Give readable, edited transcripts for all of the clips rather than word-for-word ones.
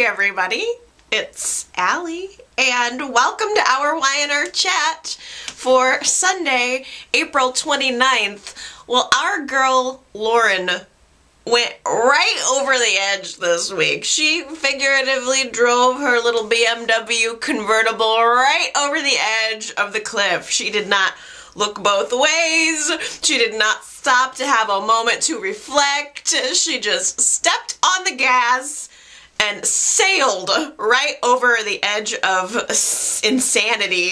Hey everybody, it's Allie, and welcome to our Y&R chat for Sunday, April 29th. Well, our girl Lauren went right over the edge this week. She figuratively drove her little BMW convertible right over the edge of the cliff. She did not look both ways. She did not stop to have a moment to reflect. She just stepped on the gas and sailed right over the edge of insanity.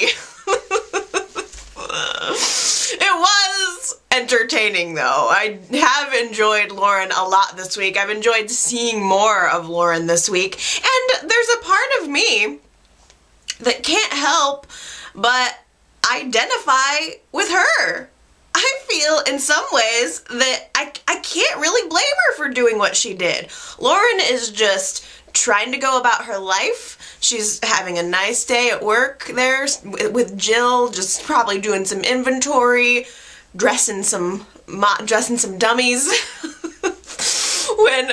It was entertaining, though. I have enjoyed Lauren a lot this week. I've enjoyed seeing more of Lauren this week. And there's a part of me that can't help but identify with her. I feel in some ways that I can't really blame her for doing what she did. Lauren is just trying to go about her life. She's having a nice day at work there with Jill, just probably doing some inventory, dressing some dummies, when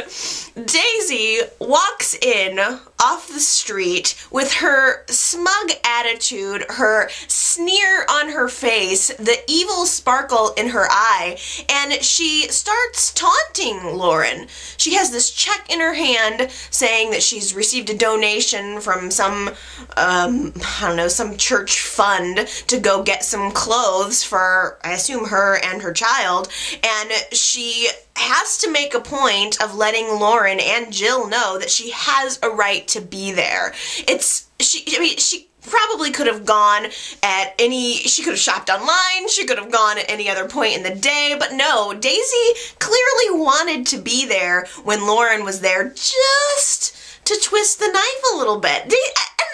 Daisy walks in off the street with her smug attitude, her sneer on her face, the evil sparkle in her eye, and she starts taunting Lauren. She has this check in her hand saying that she's received a donation from some, I don't know, some church fund to go get some clothes for, I assume, her and her child, and she has to make a point of letting Lauren and Jill know that she has a right to be there. I mean, she probably could have gone at any, she could have shopped online, she could have gone at any other point in the day, but no, Daisy clearly wanted to be there when Lauren was there just to twist the knife a little bit. And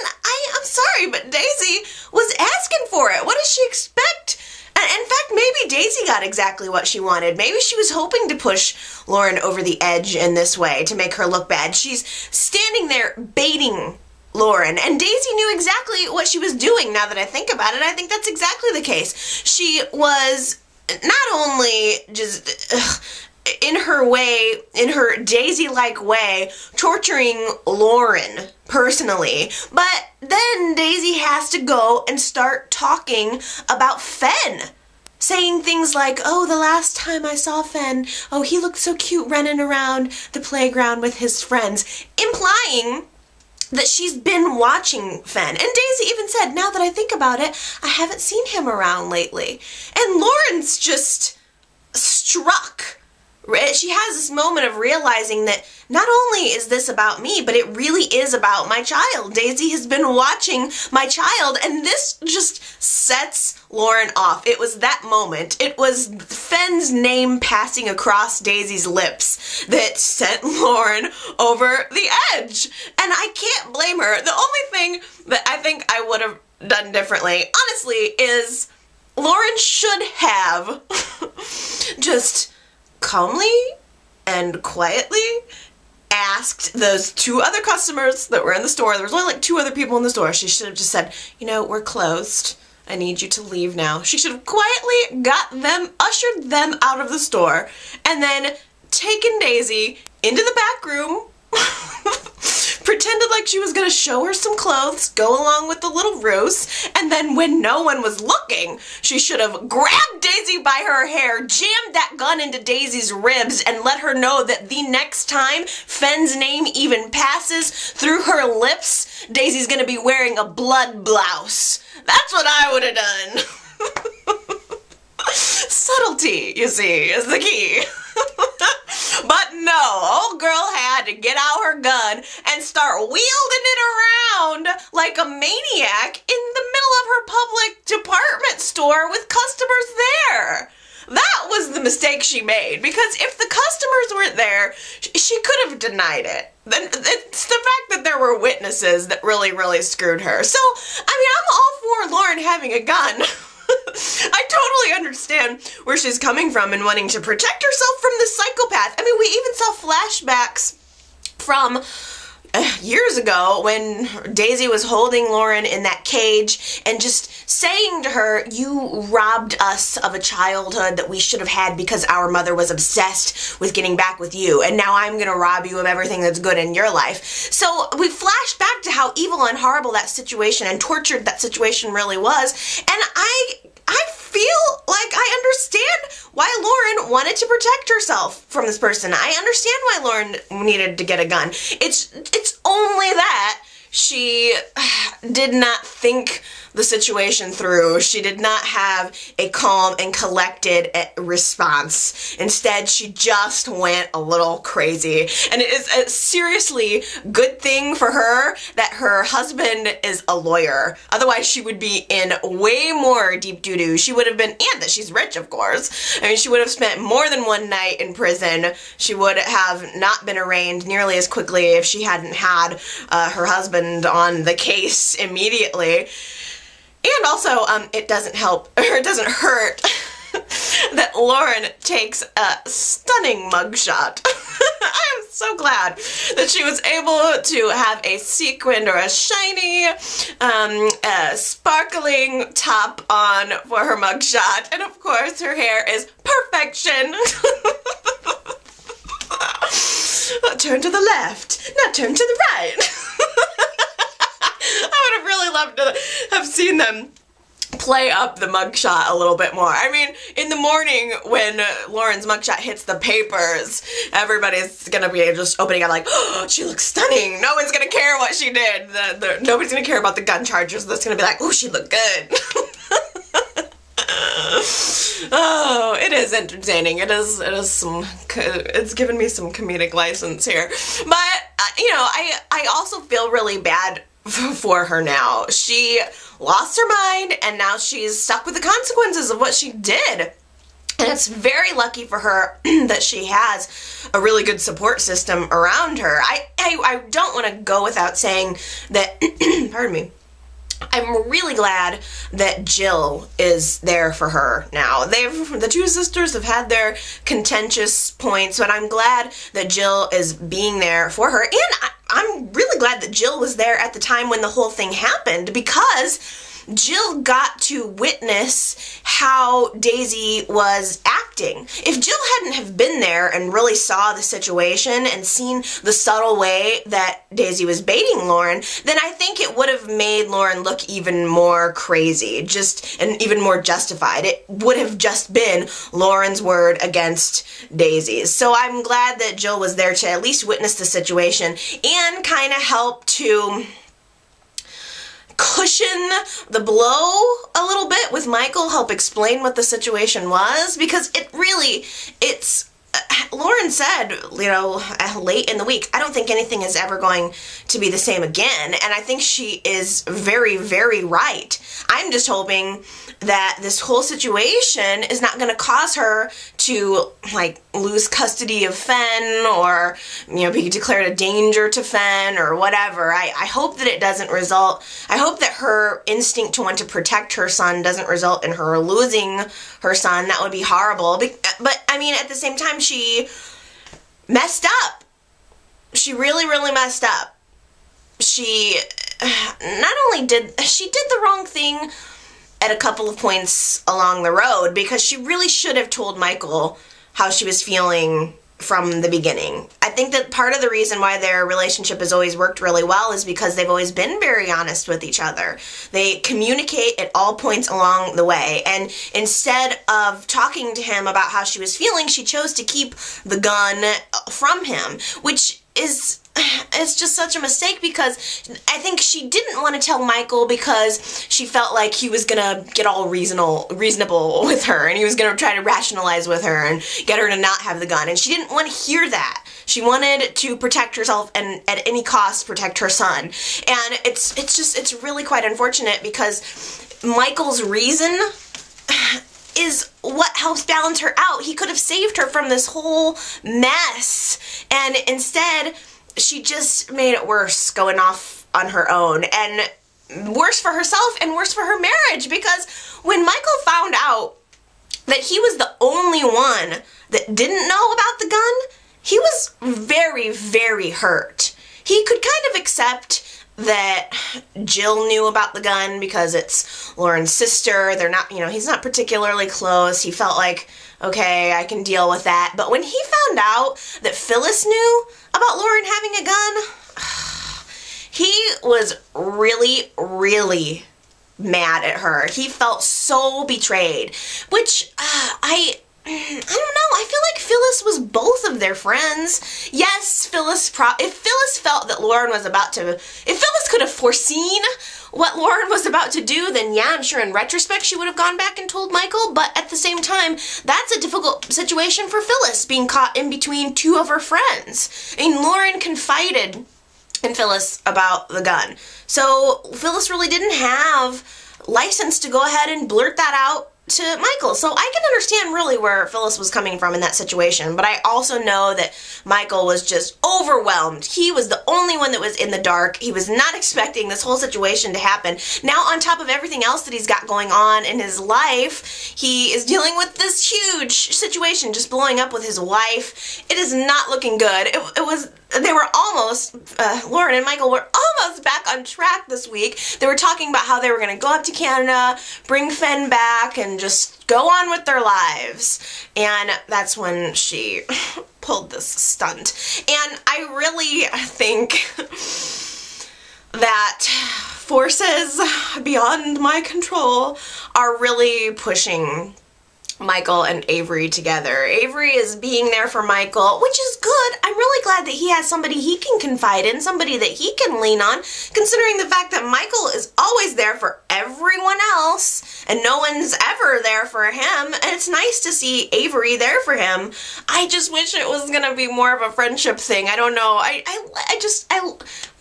I'm sorry, but Daisy was asking for it. What does she expect? In fact, maybe Daisy got exactly what she wanted. Maybe she was hoping to push Lauren over the edge in this way to make her look bad. She's standing there baiting Lauren, and Daisy knew exactly what she was doing. Now that I think about it, I think that's exactly the case. She was not only just in her way, in her Daisy-like way, torturing Lauren personally, but then Daisy has to go and start talking about Fen, saying things like, oh, the last time I saw Fen, oh, he looked so cute running around the playground with his friends, implying that she's been watching Fen. And Daisy even said, now that I think about it, I haven't seen him around lately. And Lauren's just struck. She has this moment of realizing that not only is this about me, but it really is about my child. Daisy has been watching my child, and this just sets Lauren off. It was that moment. It was Fenn's name passing across Daisy's lips that sent Lauren over the edge. And I can't blame her. The only thing that I think I would have done differently, honestly, is Lauren should have just calmly and quietly asked those two other customers that were in the store. There was only like two other people in the store. She should have just said, you know, we're closed. I need you to leave now. She should have quietly got them, ushered them out of the store, and then taken Daisy into the back room, pretended like she was gonna show her some clothes, go along with the little ruse, and then when no one was looking, she should have grabbed Daisy by her hair, jammed that gun into Daisy's ribs, and let her know that the next time Fenn's name even passes through her lips, Daisy's gonna be wearing a blood blouse. That's what I would have done. Subtlety, you see, is the key. But no, old girl had to get out her gun and start wielding it around like a maniac in the middle of her public department store with customers there. That was the mistake she made, because if the customers weren't there, she could have denied it. It's the fact that there were witnesses that really, really screwed her. So, I mean, I'm all for Lauren having a gun. I totally understand where she's coming from and wanting to protect herself from the psychopath. I mean, we even saw flashbacks from years ago when Daisy was holding Lauren in that cage and just saying to her, you robbed us of a childhood that we should have had because our mother was obsessed with getting back with you, and now I'm gonna rob you of everything that's good in your life. So we flashed back to how evil and horrible that situation and tortured that situation really was, and I feel like I understand why Lauren wanted to protect herself from this person. I understand why Lauren needed to get a gun. It's only that she did not think the situation through. She did not have a calm and collected response. Instead, she just went a little crazy. And it is a seriously good thing for her that her husband is a lawyer. Otherwise, she would be in way more deep doo-doo. She would have been, and that she's rich, of course. I mean, she would have spent more than one night in prison. She would have not been arraigned nearly as quickly if she hadn't had her husband on the case immediately. And also, it doesn't help, or it doesn't hurt that Lauren takes a stunning mugshot. I am so glad that she was able to have a sequined or a shiny, sparkling top on for her mugshot. And of course, her hair is perfection. Turn to the left, now turn to the right. I would have really loved to have seen them play up the mugshot a little bit more. I mean, in the morning when Lauren's mugshot hits the papers, everybody's gonna be just opening up like, oh, she looks stunning. No one's gonna care what she did. Nobody's gonna care about the gun charges. That's gonna be like, oh, she looked good. Oh, it is entertaining. It's given me some comedic license here. But, you know, I also feel really bad for her now. She lost her mind and now she's stuck with the consequences of what she did. And it's very lucky for her that she has a really good support system around her. I don't want to go without saying that, pardon me, I'm really glad that Jill is there for her now. The two sisters have had their contentious points, but I'm glad that Jill is being there for her. And I'm really glad that Jill was there at the time when the whole thing happened, because Jill got to witness how Daisy was acting. If Jill hadn't have been there and really saw the situation and seen the subtle way that Daisy was baiting Lauren, then I think it would have made Lauren look even more crazy, and even more justified. It would have just been Lauren's word against Daisy's. So I'm glad that Jill was there to at least witness the situation and kind of help to cushion the blow a little bit with Michael, help explain what the situation was, because it's Lauren said, you know, late in the week, I don't think anything is ever going to be the same again, and I think she is very, very right. I'm just hoping that this whole situation is not going to cause her to, like, lose custody of Fen or, you know, be declared a danger to Fen or whatever. I hope that it doesn't result, I hope that her instinct to want to protect her son doesn't result in her losing her son. That would be horrible. But I mean, at the same time, she messed up. She really, really messed up. She not only did the wrong thing at a couple of points along the road, because she really should have told Michael how she was feeling from the beginning. I think that part of the reason why their relationship has always worked really well is because they've always been very honest with each other. They communicate at all points along the way, and instead of talking to him about how she was feeling, she chose to keep the gun from him, which is, it's just such a mistake, because I think she didn't want to tell Michael because she felt like he was gonna get all reasonable with her, and he was gonna try to rationalize with her and get her to not have the gun, and she didn't want to hear that. She wanted to protect herself and at any cost protect her son. And it's really quite unfortunate, because Michael's reason is what helps balance her out. He could have saved her from this whole mess, and instead she just made it worse going off on her own, and worse for herself and worse for her marriage, because when Michael found out that he was the only one that didn't know about the gun, he was very, very hurt. He could kind accept that Jill knew about the gun because it's Lauren's sister. They're not, you know, he's not particularly close. He felt like, okay, I can deal with that. But when he found out that Phyllis knew about Lauren having a gun, he was really, really mad at her. He felt so betrayed, which I don't know. I feel like Phyllis was both of their friends. Yes, if Phyllis felt that Lauren was about to, if Phyllis could have foreseen what Lauren was about to do, then yeah, I'm sure in retrospect she would have gone back and told Michael, but at the same time, that's a difficult situation for Phyllis, being caught in between two of her friends. I mean, Lauren confided in Phyllis about the gun. So Phyllis really didn't have license to go ahead and blurt that out to Michael. So I can understand really where Phyllis was coming from in that situation, but I also know that Michael was just overwhelmed. He was the only one that was in the dark. He was not expecting this whole situation to happen. Now on top of everything else that he's got going on in his life, he is dealing with this huge situation just blowing up with his wife. It is not looking good. It was, they were almost, Lauren and Michael were almost back on track this week. They were talking about how they were going to go up to Canada, bring Fen back, and just go on with their lives. And that's when she pulled this stunt. And I really think that forces beyond my control are really pushing Michael and Avery together. Avery is being there for Michael, which is good. I'm really glad that he has somebody he can confide in, somebody that he can lean on, considering the fact that Michael is always there for everyone else and no one's ever there for him, and it's nice to see Avery there for him. I just wish it was gonna be more of a friendship thing. I don't know.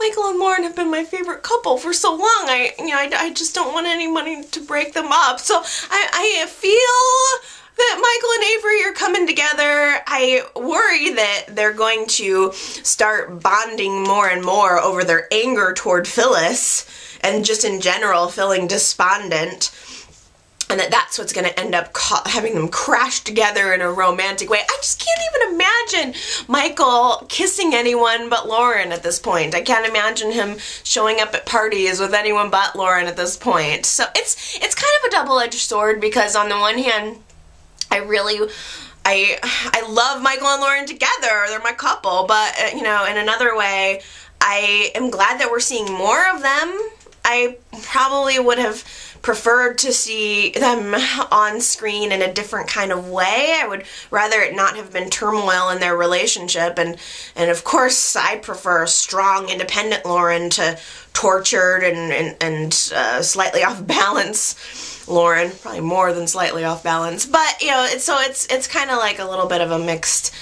Michael and Lauren have been my favorite couple for so long. I just don't want anybody to break them up. So I feel that Michael and Avery are coming together. I worry that they're going to start bonding more and more over their anger toward Phyllis and just in general feeling despondent, and that's what's going to end up having them crash together in a romantic way. I just can't even imagine Michael kissing anyone but Lauren at this point. I can't imagine him showing up at parties with anyone but Lauren at this point. So it's kind of a double-edged sword, because on the one hand, I love Michael and Lauren together. They're my couple. But, you know, in another way, I am glad that we're seeing more of them. I probably would have preferred to see them on screen in a different kind of way. I would rather it not have been turmoil in their relationship, and of course I prefer strong, independent Lauren to tortured and slightly off balance Lauren, probably more than slightly off balance. But you know, it's kind of like a little bit of a mixed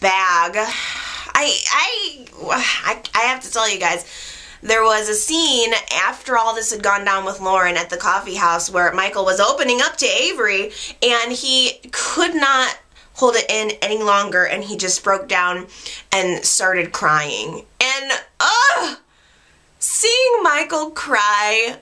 bag. I have to tell you guys, there was a scene after all this had gone down with Lauren at the coffee house where Michael was opening up to Avery, and he could not hold it in any longer, and he just broke down and started crying. And seeing Michael cry,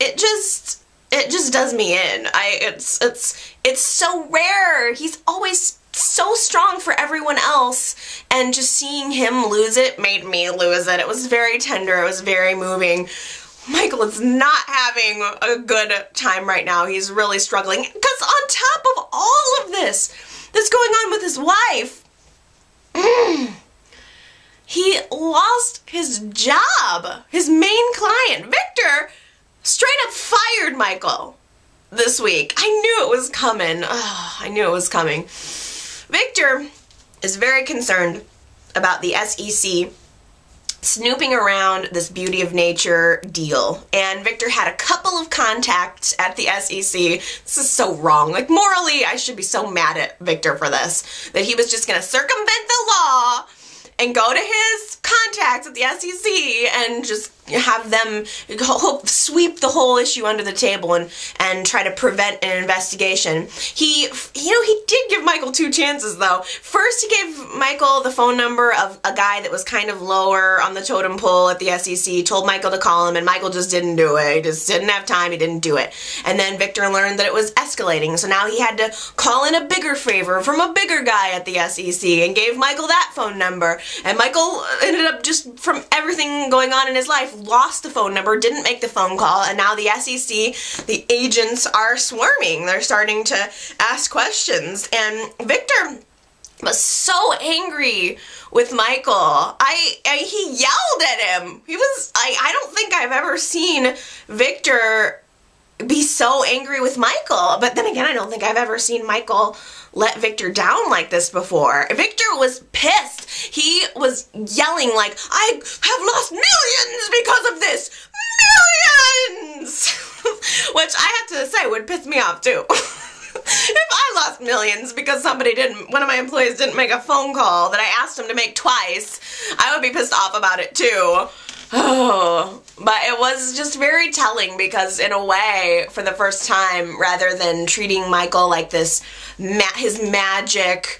it just does me in. It's so rare. He's always so strong for everyone else, and just seeing him lose it made me lose it. It was very tender. It was very moving. Michael is not having a good time right now. He's really struggling, because on top of all of this that's going on with his wife, he lost his job. His main client, Victor, straight up fired Michael this week. I knew it was coming. Oh, I knew it was coming. Victor is very concerned about the SEC snooping around this Beauty of Nature deal, and Victor had a couple of contacts at the SEC. This is so wrong. Like, morally, I should be so mad at Victor for this, that he was just going to circumvent the law and go to his contacts at the SEC and just have them sweep the whole issue under the table and try to prevent an investigation. He, you know, he did give Michael two chances though. First, he gave Michael the phone number of a guy that was kind of lower on the totem pole at the SEC, told Michael to call him, and Michael just didn't do it. He just didn't have time, he didn't do it. And then Victor learned that it was escalating, so now he had to call in a bigger favor from a bigger guy at the SEC and gave Michael that phone number. And Michael ended up just, from everything going on in his life, lost the phone number, didn't make the phone call, and now the SEC, the agents are swarming. They're starting to ask questions. And Victor was so angry with Michael. He yelled at him. He was, I don't think I've ever seen Victor be so angry with Michael. But then again, I don't think I've ever seen Michael let Victor down like this before. Victor was pissed. He was yelling like, I have lost millions because of this. Millions! Which I have to say would piss me off too. If I lost millions because somebody didn't, one of my employees didn't make a phone call that I asked him to make twice, I would be pissed off about it too. Oh, but it was just very telling because, in a way, for the first time, rather than treating Michael like this, his magic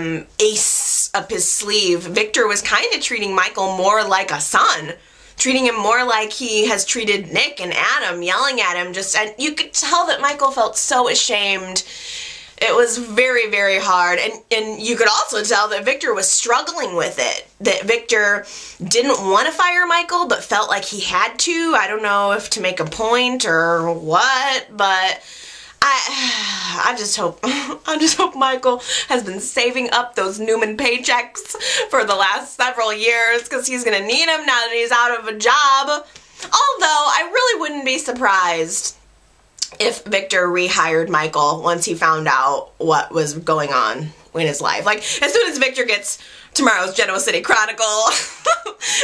ace up his sleeve, Victor was kind of treating Michael more like a son. Treating him more like he has treated Nick and Adam, yelling at him. Just, and you could tell that Michael felt so ashamed. It was very, very hard, and you could also tell that Victor was struggling with it, that Victor didn't want to fire Michael but felt like he had to. I don't know if to make a point or what, but I just hope Michael has been saving up those Newman paychecks for the last several years, because he's going to need them now that he's out of a job. Although, I really wouldn't be surprised if Victor rehired Michael once he found out what was going on in his life. Like, as soon as Victor gets tomorrow's Genoa City Chronicle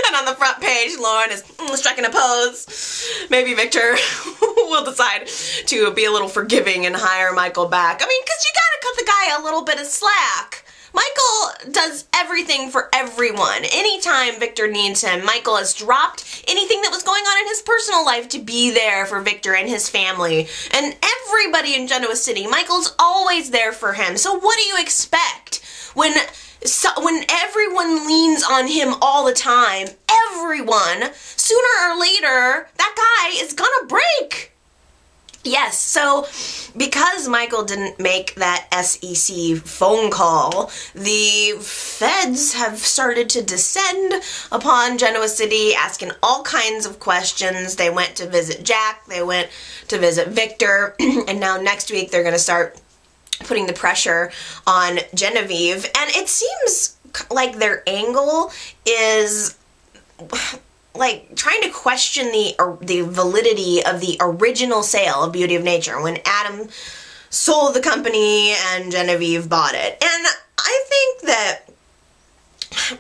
and on the front page Lauren is striking a pose, maybe Victor will decide to be a little forgiving and hire Michael back. I mean, because you gotta cut the guy a little bit of slack. Michael does everything for everyone. Anytime Victor needs him, Michael has dropped anything that was going on in his personal life to be there for Victor and his family. And everybody in Genoa City, Michael's always there for him. So what do you expect when everyone leans on him all the time? Everyone, sooner or later, that guy is gonna break. Yes, so because Michael didn't make that SEC phone call, the feds have started to descend upon Genoa City, asking all kinds of questions. They went to visit Jack, they went to visit Victor, and now next week they're going to start putting the pressure on Genevieve. And it seems like their angle is like trying to question the validity of the original sale of Beauty of Nature when Adam sold the company and Genevieve bought it. And I think that,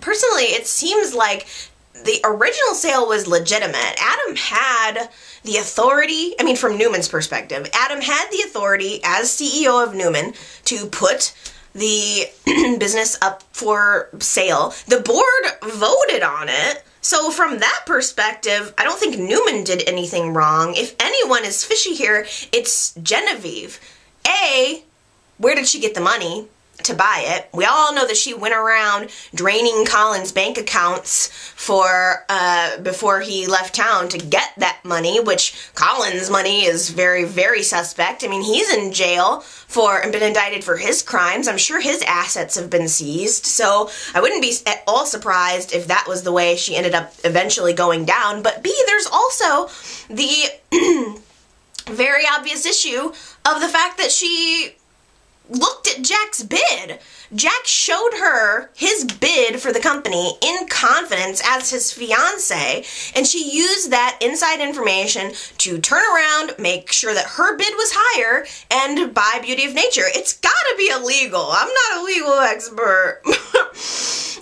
personally, it seems like the original sale was legitimate. Adam had the authority, I mean, from Newman's perspective, Adam had the authority as CEO of Newman to put the business up for sale. The board voted on it. So from that perspective, I don't think Newman did anything wrong. If anyone is fishy here, it's Genevieve. A, where did she get the money to buy it? We all know that she went around draining Colin's bank accounts for before he left town to get that money, which Colin's money is very, very suspect. I mean, he's in jail for and been indicted for his crimes. I'm sure his assets have been seized, so I wouldn't be at all surprised if that was the way she ended up eventually going down. But B, there's also the very obvious issue of the fact that she looked at Jack's bid. Jack showed her his bid for the company in confidence as his fiance, and she used that inside information to turn around, make sure that her bid was higher, and buy Beauty of Nature. It's gotta be illegal. I'm not a legal expert.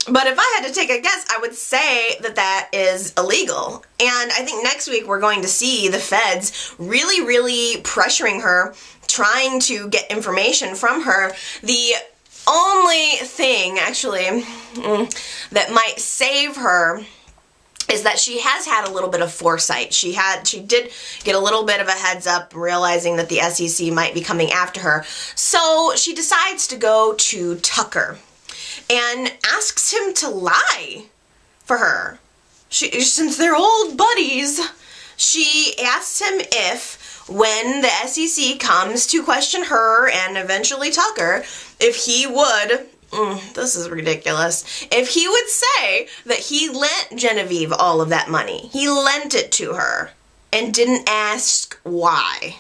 But if I had to take a guess, I would say that that is illegal. And I think next week we're going to see the feds really, really pressuring her, trying to get information from her. The only thing, actually, that might save her is that she has had a little bit of foresight. She did get a little bit of a heads up, realizing that the SEC might be coming after her. So she decides to go to Tucker and asks him to lie for her. Since they're old buddies, she asks him if, when the SEC comes to question her and eventually Tucker, if he would... this is ridiculous. If he would say that he lent Genevieve all of that money, he lent it to her and didn't ask why.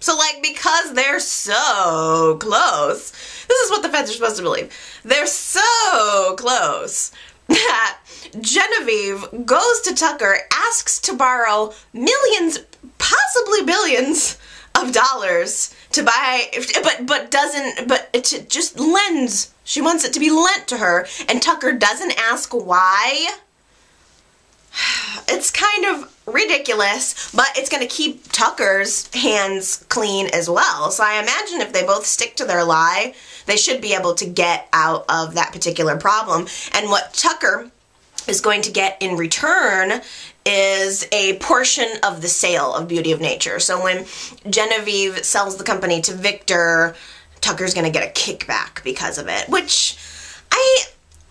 So, like, because they're so close, this is what the feds are supposed to believe, they're so close that Genevieve goes to Tucker, asks to borrow millions, possibly billions of dollars to buy, but just lends. She wants it to be lent to her, and Tucker doesn't ask why. It's kind of ridiculous, but it's going to keep Tucker's hands clean as well. So I imagine if they both stick to their lie, they should be able to get out of that particular problem. And what Tucker is going to get in return is a portion of the sale of Beauty of Nature. So when Genevieve sells the company to Victor, Tucker's gonna get a kickback because of it, which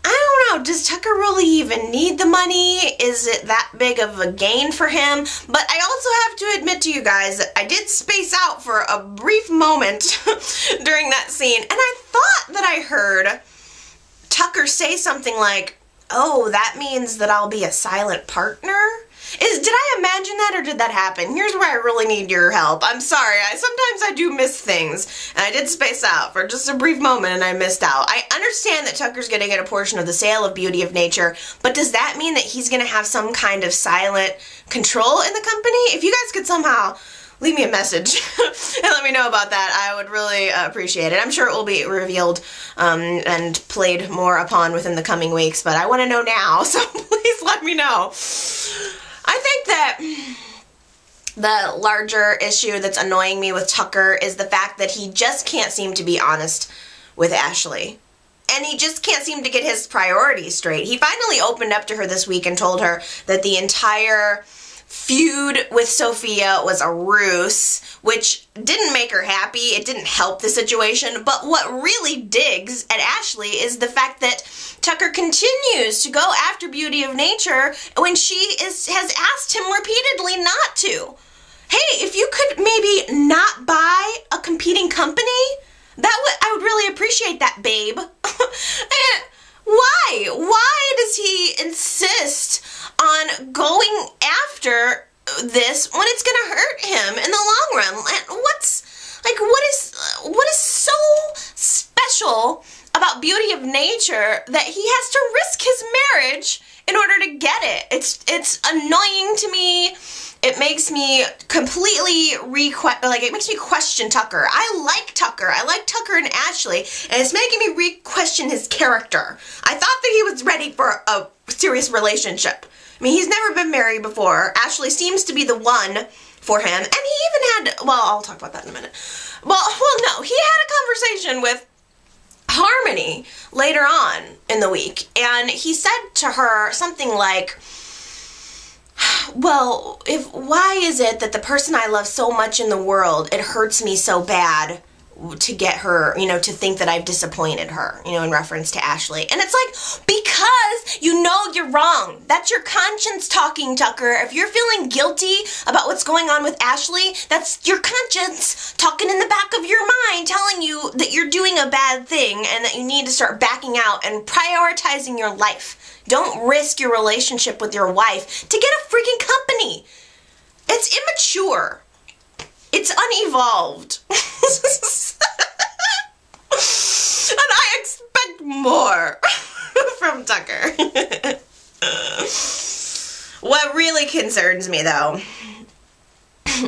I don't know, does Tucker really even need the money? Is it that big of a gain for him? But I also have to admit to you guys that I did space out for a brief moment during that scene, and I thought that I heard Tucker say something like, "Oh, that means that I'll be a silent partner?" Did I imagine that, or did that happen? Here's where I really need your help. I'm sorry. Sometimes I do miss things, and I did space out for just a brief moment, and I missed out. I understand that Tucker's going to get a portion of the sale of Beauty of Nature, but does that mean that he's going to have some kind of silent control in the company? If you guys could somehow... leave me a message and let me know about that. I would really appreciate it. I'm sure it will be revealed and played more upon within the coming weeks, but I want to know now, so please let me know. I think that the larger issue that's annoying me with Tucker is the fact that he just can't seem to be honest with Ashley. And he just can't seem to get his priorities straight. He finally opened up to her this week and told her that the entire... feud with Sofia was a ruse, which didn't make her happy. It didn't help the situation. But what really digs at Ashley is the fact that Tucker continues to go after Beauty of Nature when she has asked him repeatedly not to. Hey, if you could maybe not buy a competing company, I would really appreciate that, babe. Why? Why does he insist on going after this when it's going to hurt him in the long run? What is so special about Beauty of Nature that he has to risk his marriage in order to get it? It's annoying to me. It makes me completely it makes me question Tucker. I like Tucker. I like Tucker and Ashley, and it's making me re-question his character. I thought that he was ready for a serious relationship. I mean, he's never been married before. Ashley seems to be the one for him, and he even had, well, I'll talk about that in a minute. Well, no, he had a conversation with Harmony later on in the week, and he said to her something like, "Well, why is it that the person I love so much in the world, it hurts me so bad to get her, you know, to think that I've disappointed her," you know, in reference to Ashley. And it's like, because you know you're wrong. That's your conscience talking, Tucker. If you're feeling guilty about what's going on with Ashley, that's your conscience talking in the back of your mind, telling you that you're doing a bad thing and that you need to start backing out and prioritizing your life. Don't risk your relationship with your wife to get a freaking company. It's immature. It's unevolved. And I expect more from Tucker. What really concerns me, though,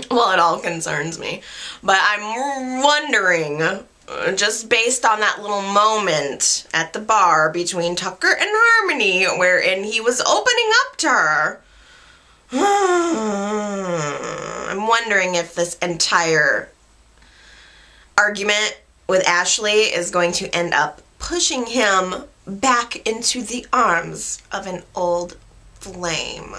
well, it all concerns me, but I'm wondering, just based on that little moment at the bar between Tucker and Harmony, wherein he was opening up to her, I'm wondering if this entire argument with Ashley is going to end up pushing him back into the arms of an old flame.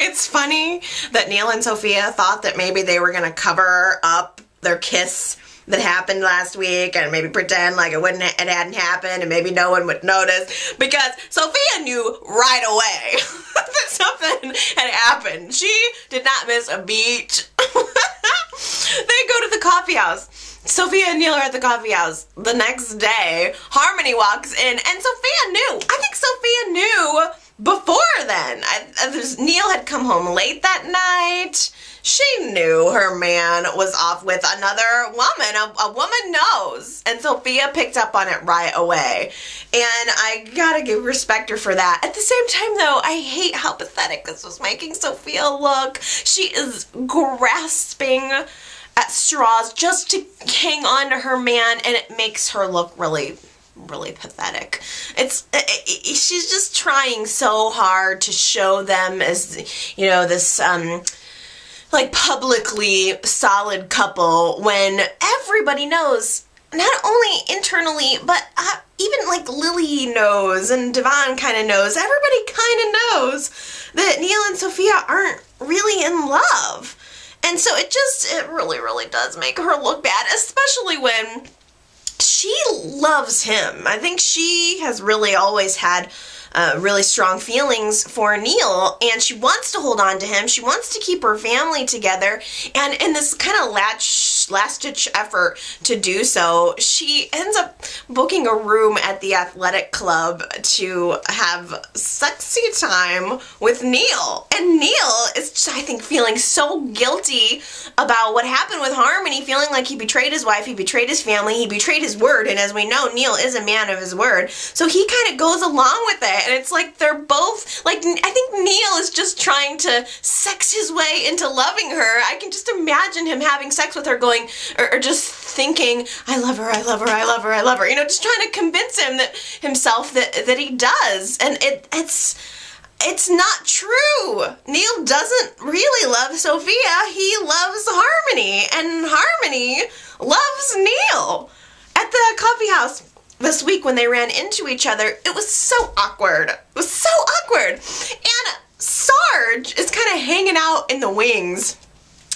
It's funny that Neil and Sofia thought that maybe they were gonna cover up their kiss that happened last week and maybe pretend like it hadn't happened and maybe no one would notice, because Sofia knew right away that something had happened. She did not miss a beat. They go to the coffee house. Sofia and Neil are at the coffee house. The next day, Harmony walks in and Sofia knew. I think Sofia knew before then. Neil had come home late that night. She knew her man was off with another woman. A woman knows. And Sofia picked up on it right away. And I gotta give respect her for that. At the same time, though, I hate how pathetic this was making Sofia look. She is grasping at straws just to hang on to her man, and it makes her look really pathetic. She's just trying so hard to show them as, you know, this like publicly solid couple when everybody knows, not only internally, but even like Lily knows and Devon kind of knows, everybody kind of knows that Neil and Sofia aren't really in love. And so it really does make her look bad, especially when she loves him. I think she has really always had really strong feelings for Neil, and she wants to hold on to him. She wants to keep her family together, and in this kind of last-ditch effort to do so, she ends up booking a room at the athletic club to have sexy time with Neil. And Neil is just, I think, feeling so guilty about what happened with Harmony, feeling like he betrayed his wife, he betrayed his family, he betrayed his word, and as we know, Neil is a man of his word, so he kind of goes along with it. And it's like they're both, like, I think Neil is just trying to sex his way into loving her. I can just imagine him having sex with her, going, or just thinking, I love her, I love her, I love her, I love her. You know, just trying to convince himself that he does. And it's not true. Neil doesn't really love Sofia. He loves Harmony, and Harmony loves Neil. At the coffee house this week, when they ran into each other, it was so awkward. It was so awkward. And Sarge is kind of hanging out in the wings.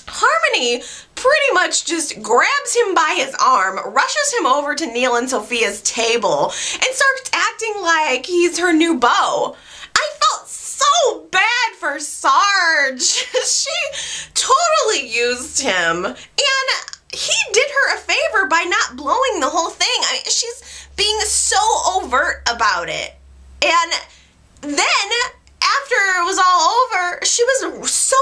Harmony pretty much just grabs him by his arm, rushes him over to Neil and Sophia's table, and starts acting like he's her new beau. I felt so bad for Sarge. She totally used him, and he did her a favor by not blowing the whole thing. I mean, she's being so overt about it. And then, after it was all over, she was so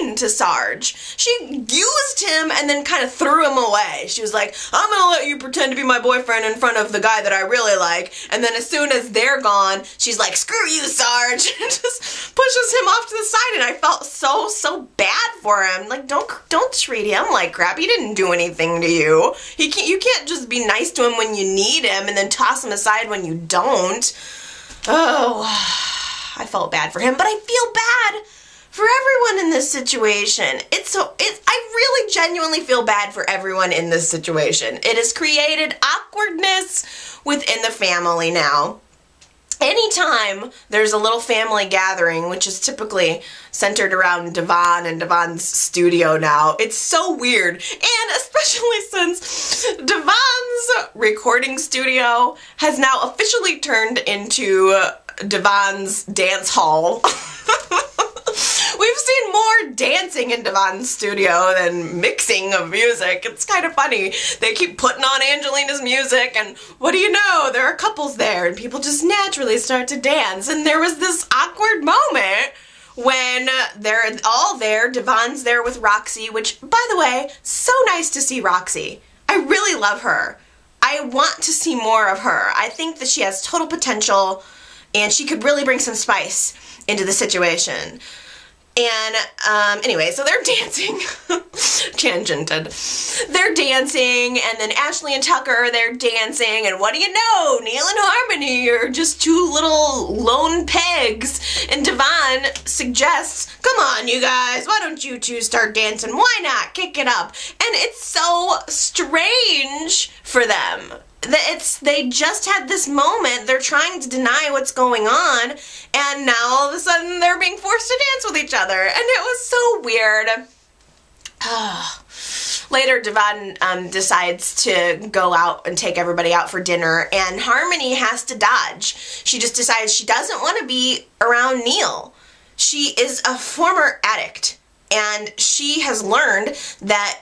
mean to Sarge. She used him and then kind of threw him away. She was like, I'm gonna let you pretend to be my boyfriend in front of the guy that I really like. And then as soon as they're gone, she's like, screw you, Sarge, and just pushes him off to the side. And I felt so bad for him. Like, don't treat him like crap. He didn't do anything to you. You can't just be nice to him when you need him and then toss him aside when you don't. Oh, I felt bad for him, but I feel bad for everyone in this situation. I really genuinely feel bad for everyone in this situation. It has created awkwardness within the family now. Anytime there's a little family gathering, which is typically centered around Devon and Devon's studio now, it's so weird. And especially since Devon's recording studio has now officially turned into Devon's dance hall. We've seen more dancing in Devon's studio than mixing of music. It's kind of funny. They keep putting on Angelina's music, and what do you know? There are couples there, and people just naturally start to dance. And there was this awkward moment when they're all there. Devon's there with Roxy, which, by the way, so nice to see Roxy. I really love her. I want to see more of her. I think that she has total potential, and she could really bring some spice into the situation. And anyway, so they're dancing, tangented. They're dancing, and then Ashley and Tucker, they're dancing, and what do you know? Neil and Harmony are just two little lone pegs, and Devon suggests, come on, you guys, why don't you two start dancing? Why not? Kick it up. And it's so strange for them. They just had this moment. They're trying to deny what's going on, and now all of a sudden they're being forced to dance with each other, and it was so weird. Later, Devon decides to go out and take everybody out for dinner, and Harmony has to dodge. She just decides she doesn't want to be around Neil. She is a former addict, and she has learned that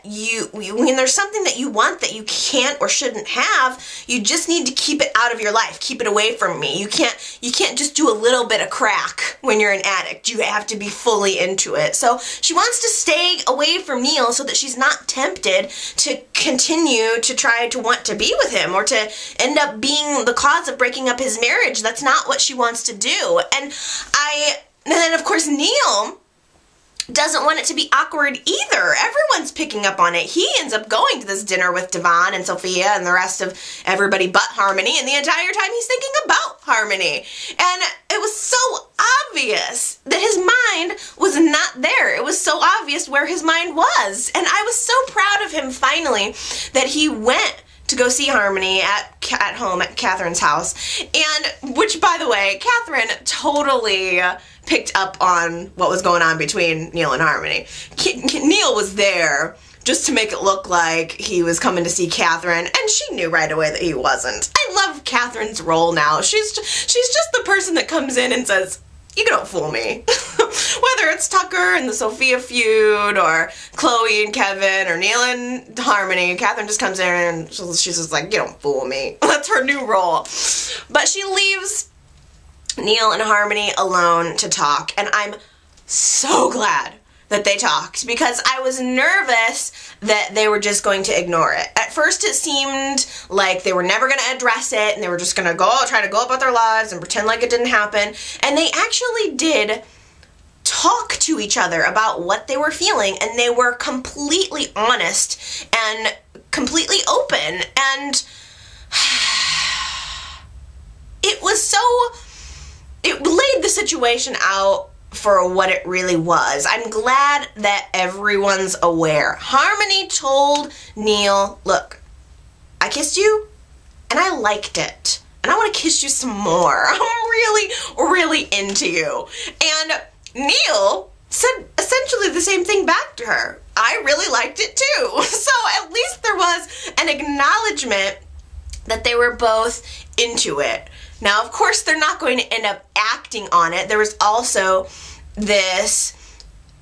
when there's something that you want that you can't or shouldn't have, you just need to keep it out of your life, keep it away from me. You can't just do a little bit of crack when you're an addict. You have to be fully into it. So she wants to stay away from Neil so that she's not tempted to continue to try to want to be with him or to end up being the cause of breaking up his marriage. That's not what she wants to do. And then of course Neil doesn't want it to be awkward either. Everyone's picking up on it. He ends up going to this dinner with Devon and Sofia and the rest of everybody but Harmony, and the entire time he's thinking about Harmony. And it was so obvious that his mind was not there. It was so obvious where his mind was. And I was so proud of him finally that he went to go see Harmony at home at Catherine's house. And, which by the way, Catherine totally picked up on what was going on between Neil and Harmony. Neil was there just to make it look like he was coming to see Catherine, and she knew right away that he wasn't. I love Catherine's role now. She's just the person that comes in and says, you don't fool me. Whether it's Tucker and the Sofia feud, or Chloe and Kevin, or Neil and Harmony, Catherine just comes in and she's just like, you don't fool me. That's her new role. But she leaves Neil and Harmony alone to talk, and I'm so glad that they talked, because I was nervous that they were just going to ignore it. At first it seemed like they were never going to address it, and they were just going to try to go about their lives and pretend like it didn't happen, and they actually did talk to each other about what they were feeling, and they were completely honest and completely open, and it laid the situation out for what it really was. I'm glad that everyone's aware. Harmony told Neil, look, I kissed you and I liked it, and I want to kiss you some more. I'm really, really into you. And Neil said essentially the same thing back to her. I really liked it too. So at least there was an acknowledgement that they were both into it. Now, of course, they're not going to end up acting on it. There was also this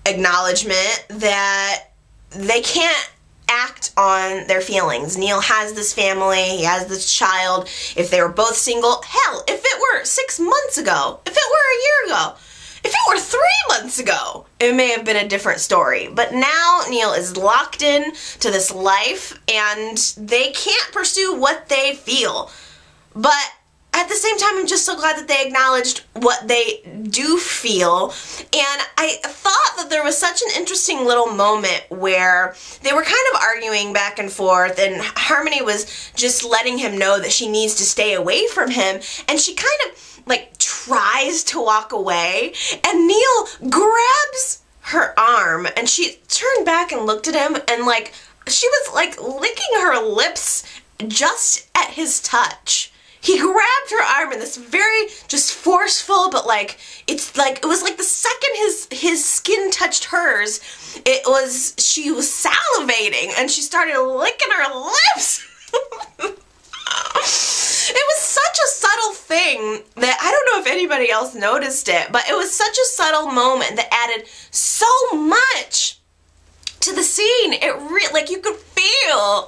acknowledgement that they can't act on their feelings. Neil has this family, he has this child. If they were both single, hell, if it were 6 months ago, if it were a year ago, if it were 3 months ago, it may have been a different story. But now Neil is locked in to this life, and they can't pursue what they feel. But at the same time, I'm just so glad that they acknowledged what they do feel. And I thought that there was such an interesting little moment where they were kind of arguing back and forth, and Harmony was just letting him know that she needs to stay away from him, and she kind of like tries to walk away, and Neil grabs her arm, and she turned back and looked at him, and like she was like licking her lips just at his touch. He grabbed her arm in this very just forceful, but like, it's like, it was like the second his skin touched hers, she was salivating, and she started licking her lips. It was such a subtle thing that I don't know if anybody else noticed it, but it was such a subtle moment that added so much to the scene. It really, like, you could feel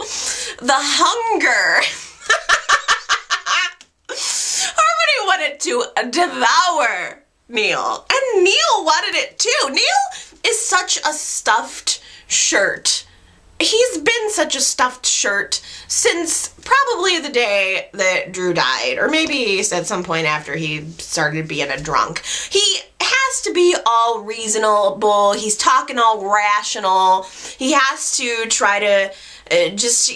the hunger. Harmony wanted to devour Neil, and Neil wanted it too. Neil is such a stuffed shirt. He's been such a stuffed shirt since probably the day that Drew died, or maybe at some point after he started being a drunk. He has to be all reasonable, he's talking all rational, he has to try to just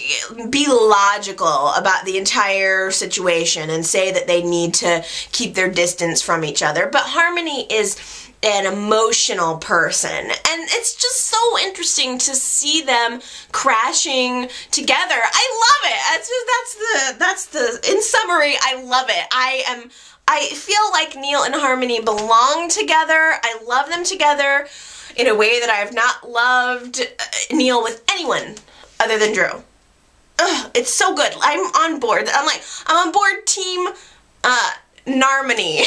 be logical about the entire situation and say that they need to keep their distance from each other. But Harmony is an emotional person, and it's just so interesting to see them crashing together. I love it. That's the in summary, I love it. I feel like Neil and Harmony belong together. I love them together in a way that I have not loved Neil with anyone other than Drew. Ugh, it's so good. I'm on board. I'm on board team Narmony.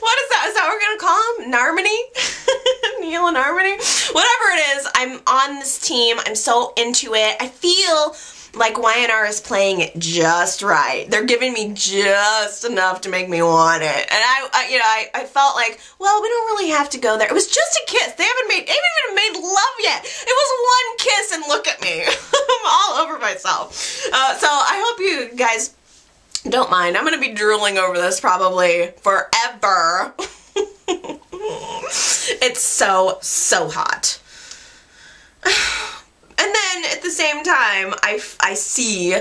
What is that? Is that what we're gonna call him? Narmony? Neil and Harmony? Whatever it is, I'm on this team. I'm so into it. I feel like Y&R is playing it just right. They're giving me just enough to make me want it. And I felt like, well, we don't really have to go there. It was just a kiss. They haven't even made love yet. It was one kiss, and look at me. I'm all over myself. So I hope you guys don't mind. I'm gonna be drooling over this probably forever. It's so hot. And then at the same time, I see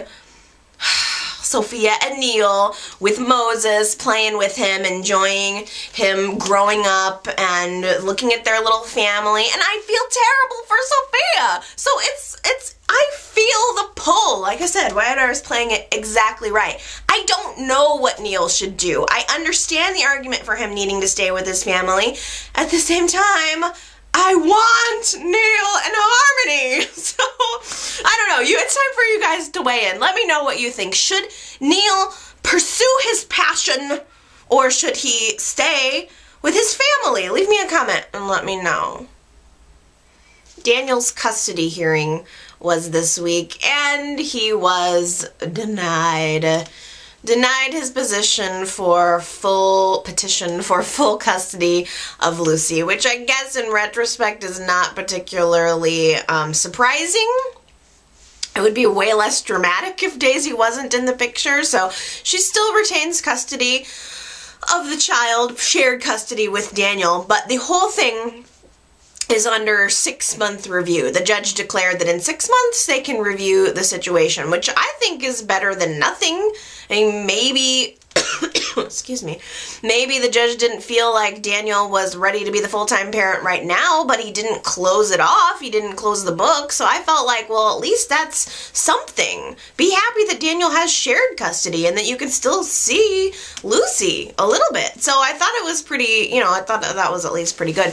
Sofia and Neil with Moses, playing with him, enjoying him growing up and looking at their little family, and I feel terrible for Sofia. So I feel the pull. Like I said, Y&R is playing it exactly right. I don't know what Neil should do. I understand the argument for him needing to stay with his family. At the same time, I want Neil and Harmony. So, I don't know. It's time for you guys to weigh in. Let me know what you think. Should Neil pursue his passion, or should he stay with his family? Leave me a comment and let me know. Daniel's custody hearing was this week, and he was denied. Denied his position for full petition for full custody of Lucy, which I guess in retrospect is not particularly surprising. It would be way less dramatic if Daisy wasn't in the picture, so she still retains custody of the child, shared custody with Daniel, but the whole thing is under 6-month review. The judge declared that in 6 months they can review the situation, which I think is better than nothing. I mean, maybe, excuse me, maybe the judge didn't feel like Daniel was ready to be the full-time parent right now, but he didn't close it off. He didn't close the book. So I felt like, well, at least that's something. Be happy that Daniel has shared custody and that you can still see Lucy a little bit. So I thought it was pretty, you know, I thought that was at least pretty good.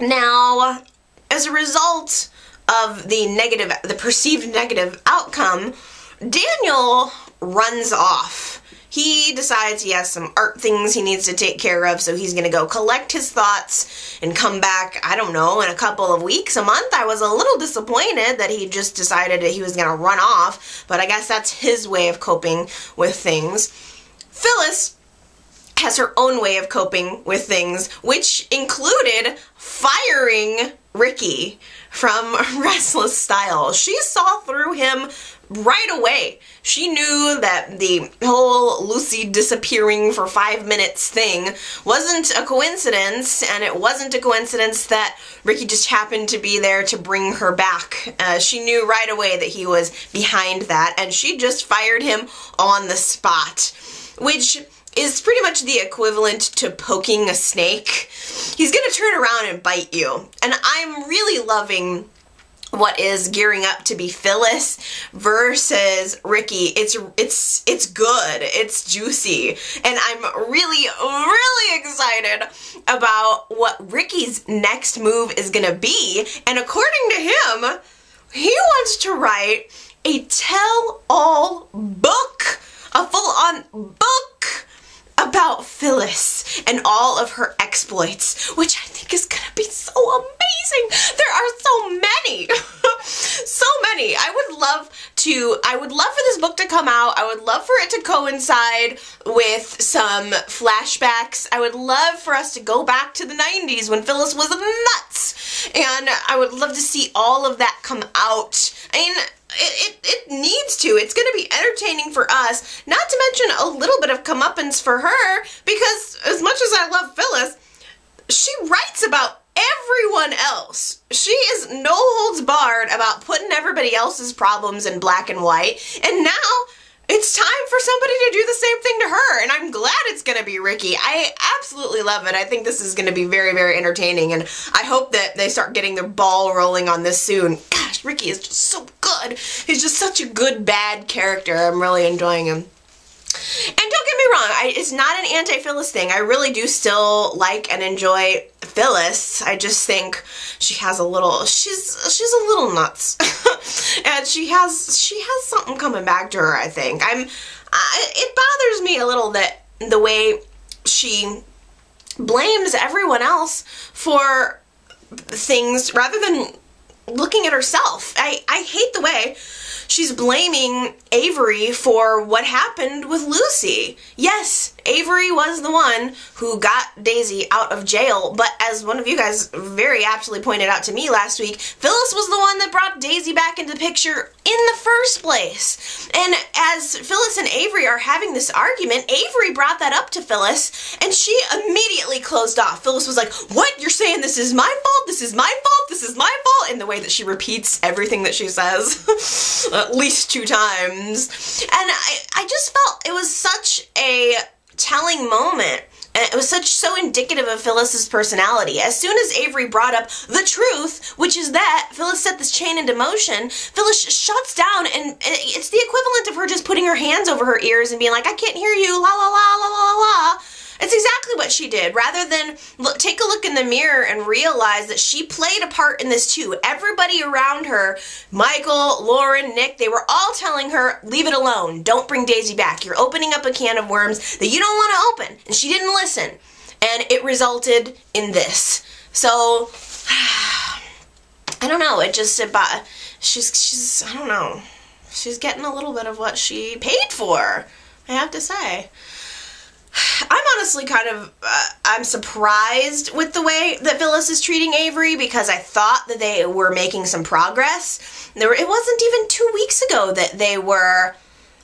Now, as a result of the perceived negative outcome, Daniel runs off. He decides he has some art things he needs to take care of, so he's going to go collect his thoughts and come back, I don't know, in a couple of weeks, a month. I was a little disappointed that he just decided that he was going to run off, but I guess that's his way of coping with things. Phyllis has her own way of coping with things, which included firing Ricky from Restless Style. She saw through him right away. She knew that the whole Lucy disappearing for 5 minutes thing wasn't a coincidence, and it wasn't a coincidence that Ricky just happened to be there to bring her back. She knew right away that he was behind that, and she just fired him on the spot, which is pretty much the equivalent to poking a snake. He's gonna turn around and bite you. And I'm really loving what is gearing up to be Phyllis versus Ricky. It's good. It's juicy. And I'm really excited about what Ricky's next move is gonna be. And according to him, he wants to write a tell-all book, a full-on book about Phyllis and all of her exploits, which I think is gonna be so amazing. There are so many, so many. I would love for this book to come out. I would love for it to coincide with some flashbacks. I would love for us to go back to the 90s when Phyllis was nuts. And I would love to see all of that come out. I mean, it needs to. It's going to be entertaining for us, not to mention a little bit of comeuppance for her, because as much as I love Phyllis, she writes about everyone else. She is no holds barred about putting everybody else's problems in black and white, and now it's time for somebody to do the same thing to her, and I'm glad it's gonna be Ricky. I absolutely love it. I think this is gonna be very, very entertaining, and I hope that they start getting their ball rolling on this soon. Gosh, Ricky is just so good. He's just such a good, bad character. I'm really enjoying him. And don't get me wrong, it's not an anti-Phyllis thing. I really do still like and enjoy Phyllis. I just think she has a little, she's a little nuts. And she has something coming back to her, I think. It bothers me a little that the way she blames everyone else for things rather than looking at herself. I hate the way she's blaming Avery for what happened with Lucy. Yes, Avery was the one who got Daisy out of jail, but as one of you guys very aptly pointed out to me last week, Phyllis was the one that brought Daisy back into the picture in the first place. And as Phyllis and Avery are having this argument, Avery brought that up to Phyllis, and she immediately closed off. Phyllis was like, "What? You're saying this is my fault? This is my fault? This is my fault?" In the way that she repeats everything that she says. At least 2 times. And I just felt it was such a telling moment, and it was so indicative of Phyllis's personality. As soon as Avery brought up the truth, which is that Phyllis set this chain into motion, Phyllis shuts down, and it's the equivalent of her just putting her hands over her ears and being like, "I can't hear you, la la la la la la." It's exactly what she did. Rather than look, take a look in the mirror and realize that she played a part in this too. Everybody around her, Michael, Lauren, Nick, they were all telling her, "Leave it alone. Don't bring Daisy back. You're opening up a can of worms that you don't want to open." And she didn't listen. And it resulted in this. So, I don't know. It just, she's, I don't know. She's getting a little bit of what she paid for, I have to say. I'm honestly kind of, I'm surprised with the way that Phyllis is treating Avery, because I thought that they were making some progress. It wasn't even 2 weeks ago that they were